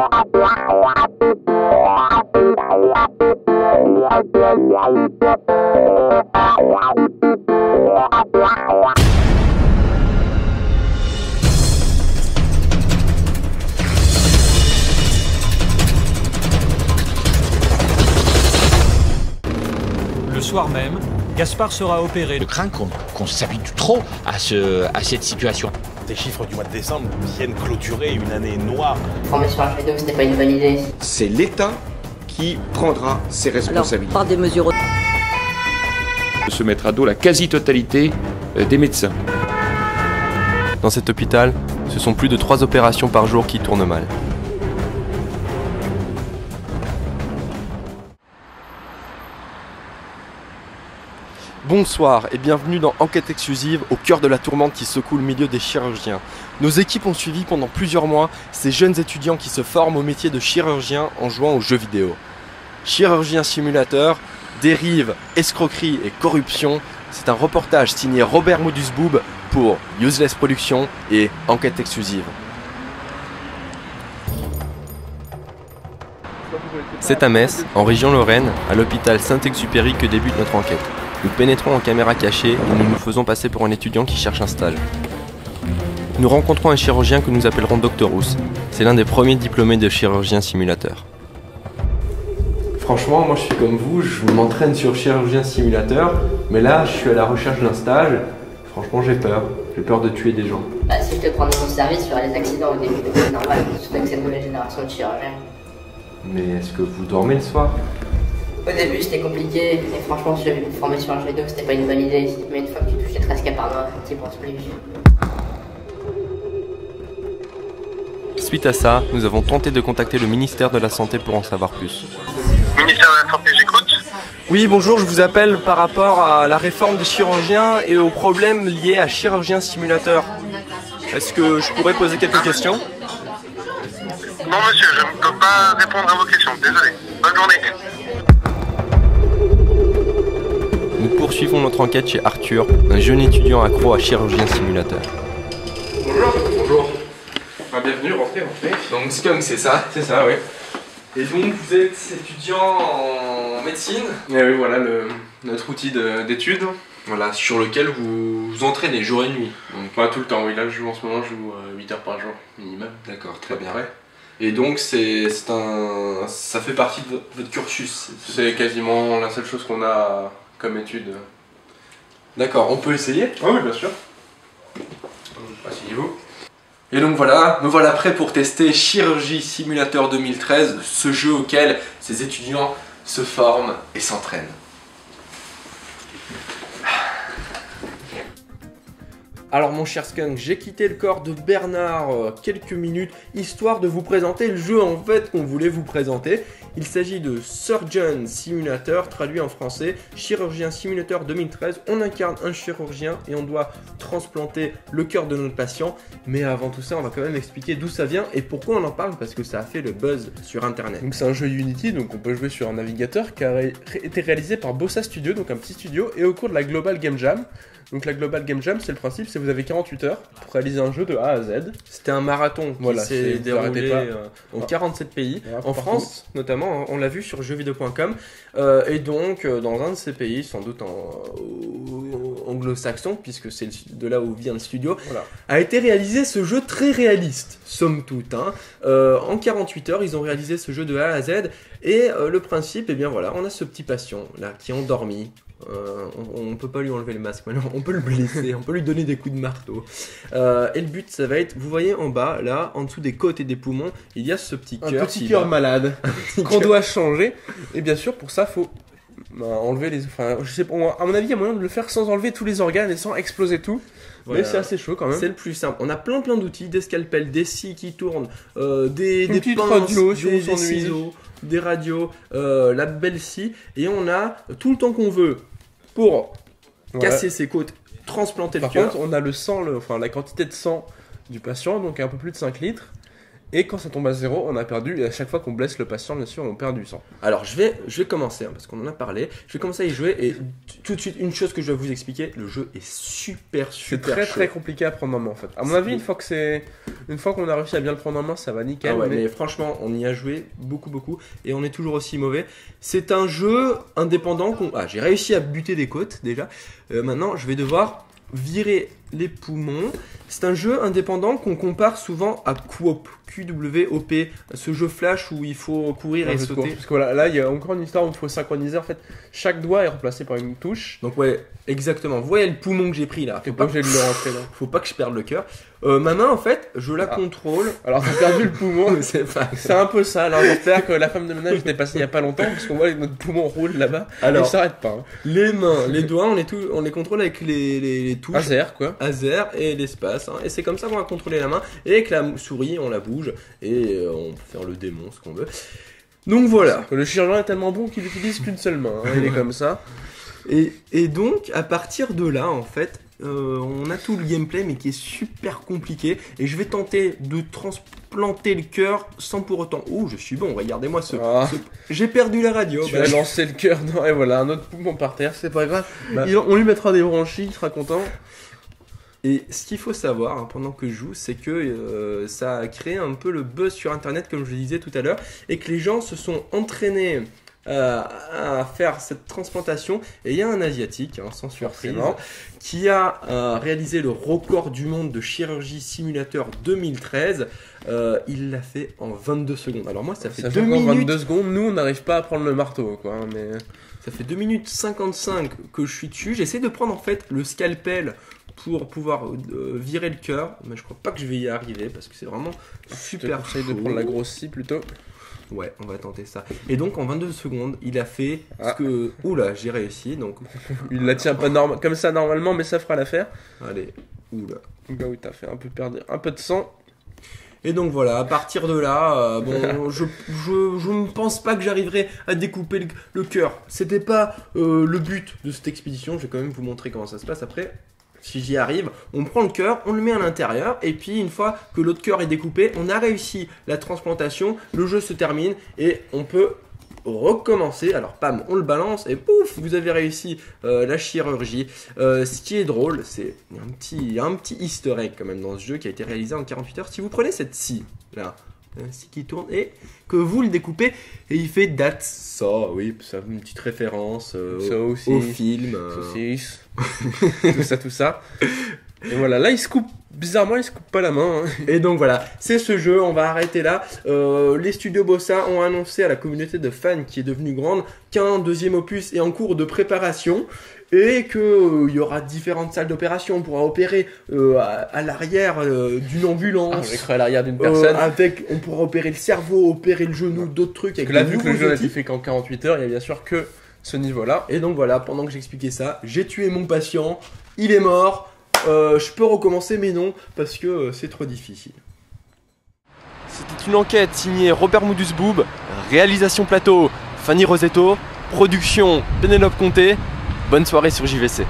Le soir même, Gaspard sera opéré. Je crains qu'on s'habitue trop à cette situation. Les chiffres du mois de décembre viennent clôturer une année noire. On est sur la F2, c'était pas une bonne idée. C'est l'État qui prendra ses responsabilités. Alors, par des mesures... Se mettre à dos la quasi-totalité des médecins. Dans cet hôpital, ce sont plus de 3 opérations par jour qui tournent mal. Bonsoir et bienvenue dans Enquête Exclusive, au cœur de la tourmente qui secoue le milieu des chirurgiens. Nos équipes ont suivi pendant plusieurs mois ces jeunes étudiants qui se forment au métier de chirurgien en jouant aux jeux vidéo. Chirurgien simulateur, dérive, escroquerie et corruption, c'est un reportage signé Robert Modusboub pour Useless Production et Enquête Exclusive. C'est à Metz, en région Lorraine, à l'hôpital Saint-Exupéry que débute notre enquête. Nous pénétrons en caméra cachée et nous nous faisons passer pour un étudiant qui cherche un stage. Nous rencontrons un chirurgien que nous appellerons Dr Rousse. C'est l'un des premiers diplômés de chirurgien simulateur. Franchement, moi je suis comme vous, je m'entraîne sur chirurgien simulateur, mais là je suis à la recherche d'un stage. Franchement, j'ai peur de tuer des gens. Bah, si je te prends mon service, sur les accidents au début, c'est normal, surtout avec cette nouvelle génération de chirurgiens. Mais est-ce que vous dormez le soir ? Au début c'était compliqué, et franchement si j'avais pu me former sur un jeu vidéo c'était pas une bonne idée, mais une fois que tu touches les 13 cas par mois, t'y penses plus. Suite à ça, nous avons tenté de contacter le ministère de la Santé pour en savoir plus. Ministère de la Santé, j'écoute. Oui, bonjour, je vous appelle par rapport à la réforme des chirurgiens et aux problèmes liés à chirurgien simulateur. Est-ce que je pourrais poser quelques questions ? Non monsieur, je ne peux pas répondre à vos questions, désolé. Bonne journée. Nous poursuivons notre enquête chez Arthur, un jeune étudiant accro à chirurgien simulateur. Bonjour, bonjour. Bah, bienvenue, rentrez. Donc Skunk, c'est ça? C'est ça, oui. Et donc vous êtes étudiant en médecine? Et oui, voilà notre outil d'études, voilà, sur lequel vous vous entraînez jour et nuit. Donc pas tout le temps, oui. Là, en ce moment, je joue 8 heures par jour minimum. D'accord, très bien. Près. Et donc ça fait partie de votre cursus? C'est quasiment la seule chose qu'on a comme étude. D'accord, on peut essayer? Oh oui, bien sûr. Asseyez-vous. Et donc voilà, me voilà prêt pour tester Chirurgie Simulator 2013, ce jeu auquel ces étudiants se forment et s'entraînent. Alors mon cher Skunk, j'ai quitté le corps de Bernard quelques minutes, histoire de vous présenter le jeu en fait qu'on voulait vous présenter. Il s'agit de Surgeon Simulator, traduit en français, Chirurgien Simulator 2013. On incarne un chirurgien et on doit transplanter le cœur de notre patient. Mais avant tout ça, on va quand même expliquer d'où ça vient et pourquoi on en parle, parce que ça a fait le buzz sur internet. Donc c'est un jeu Unity, donc on peut jouer sur un navigateur, qui a été réalisé par Bossa Studio, donc un petit studio, et au cours de la Global Game Jam. Donc la Global Game Jam, c'est le principe, c'est que vous avez 48 heures pour réaliser un jeu de A à Z. C'était un marathon qui s'est déroulé en 47 pays, en France notamment, on l'a vu sur jeuxvideo.com. Et donc dans un de ces pays, sans doute anglo-saxon, puisque c'est de là où vient le studio, voilà, a été réalisé ce jeu très réaliste, somme toute. Hein. En 48 heures, ils ont réalisé ce jeu de A à Z. Et le principe, eh bien voilà, on a ce petit patient là qui est endormi. On peut pas lui enlever le masque maintenant, on peut le blesser, on peut lui donner des coups de marteau. Et le but, ça va être, vous voyez en bas, là, en dessous des côtes et des poumons, il y a ce petit cœur. Un petit cœur malade qu'on doit changer. Et bien sûr, pour ça, faut enlever les. Enfin, je sais pas, à mon avis, il y a moyen de le faire sans enlever tous les organes et sans exploser tout. Voilà. Mais c'est assez chaud quand même. C'est le plus simple. On a plein d'outils, des scalpels, des scies qui tournent, des pinces, des ciseaux, des radios, la belle scie, et on a tout le temps qu'on veut pour casser ses côtes, transplanter le cœur. Par contre, on a le sang, enfin la quantité de sang du patient, donc un peu plus de 5 litres. Et quand ça tombe à zéro, on a perdu, et à chaque fois qu'on blesse le patient, bien sûr, on perd du sang. Alors je vais commencer, hein, parce qu'on en a parlé, je vais commencer à y jouer, et tout de suite, une chose que je vais vous expliquer, le jeu est super chaud. C'est très compliqué à prendre en main en fait. À mon avis, une fois qu'on a réussi à bien le prendre en main, ça va nickel. Ah ouais, mais franchement, on y a joué beaucoup, et on est toujours aussi mauvais. C'est un jeu indépendant, j'ai réussi à buter des côtes déjà, maintenant je vais devoir virer les poumons. C'est un jeu indépendant qu'on compare souvent à QWOP, Q-W-O-P, ce jeu flash où il faut courir et sauter. Parce que voilà, là il y a encore une histoire où il faut synchroniser, en fait chaque doigt est remplacé par une touche. Donc ouais, exactement, vous voyez le poumon que j'ai pris là, faut pas que je perde le cœur. Ma main en fait, je la contrôle. Alors t'as perdu le poumon, c'est un peu ça. J'espère que la femme de ménage était passée il y a pas longtemps, parce qu'on voit notre poumon roule là-bas, alors s'arrête pas. Hein. Les mains, les doigts, on les contrôle avec les touches. Azer quoi. Azer et l'espace, hein. Et c'est comme ça qu'on va contrôler la main, et avec la souris on la bouge et on peut faire le démon, ce qu'on veut. Donc voilà. Le chirurgien est tellement bon qu'il utilise qu'une seule main, hein. Il est comme ça. Et donc à partir de là en fait, on a tout le gameplay mais qui est super compliqué, et je vais tenter de transplanter le cœur sans pour autant... Ouh, je suis bon, regardez-moi J'ai perdu la radio. Tu as lancé le cœur, non, et voilà, un autre poumon par terre, c'est pas grave. On lui mettra des branchies, il sera content. Et ce qu'il faut savoir, hein, pendant que je joue, c'est que ça a créé un peu le buzz sur internet, comme je le disais tout à l'heure, et que les gens se sont entraînés à faire cette transplantation. Et il y a un asiatique, hein, sans surprise, qui a réalisé le record du monde de chirurgie simulateur 2013. Il l'a fait en 22 secondes. Alors moi ça fait 2 minutes... 22 secondes, nous on n'arrive pas à prendre le marteau quoi, mais... Ça fait 2 minutes 55 que je suis dessus. J'essaie de prendre en fait le scalpel pour pouvoir virer le cœur, mais je crois pas que je vais y arriver parce que c'est vraiment super chaud. De prendre la grosse scie plutôt. Ouais, on va tenter ça. Et donc en 22 secondes, il a fait ce que... Oula, j'ai réussi, donc... Il la tient pas comme ça normalement, mais ça fera l'affaire. Allez, oula. Là où t'as fait un peu perdre un peu de sang. Et donc voilà, à partir de là, bon, je ne pense pas que j'arriverai à découper le cœur. C'était pas le but de cette expédition, je vais quand même vous montrer comment ça se passe après. Si j'y arrive, on prend le cœur, on le met à l'intérieur, et puis une fois que l'autre cœur est découpé, on a réussi la transplantation, le jeu se termine et on peut recommencer. Alors pam, on le balance et pouf, vous avez réussi la chirurgie. Ce qui est drôle, c'est un petit easter egg quand même dans ce jeu qui a été réalisé en 48 heures. Si vous prenez cette scie là, scie qui tourne, et que vous le découpez, et il fait that's so, oui, ça, une petite référence au film. Saucisse. tout ça. Et voilà, là il se coupe, bizarrement il se coupe pas la main, hein. Et donc voilà, c'est ce jeu, on va arrêter là. Les studios Bossa ont annoncé à la communauté de fans qui est devenue grande qu'un deuxième opus est en cours de préparation, et qu'il y aura différentes salles d'opération. On pourra opérer à l'arrière d'une ambulance, à l'arrière d'une personne, on pourra opérer le cerveau, opérer le genou, d'autres trucs. Avec là, vu que le jeu n'a été fait qu'en 48 heures, il y a bien sûr que ce niveau-là. Et donc voilà, pendant que j'expliquais ça, j'ai tué mon patient, il est mort. Je peux recommencer, mais non, parce que c'est trop difficile. C'était une enquête signée Robert Modusboub, réalisation plateau Fanny Rosetto, production Penelope Comté. Bonne soirée sur JVC.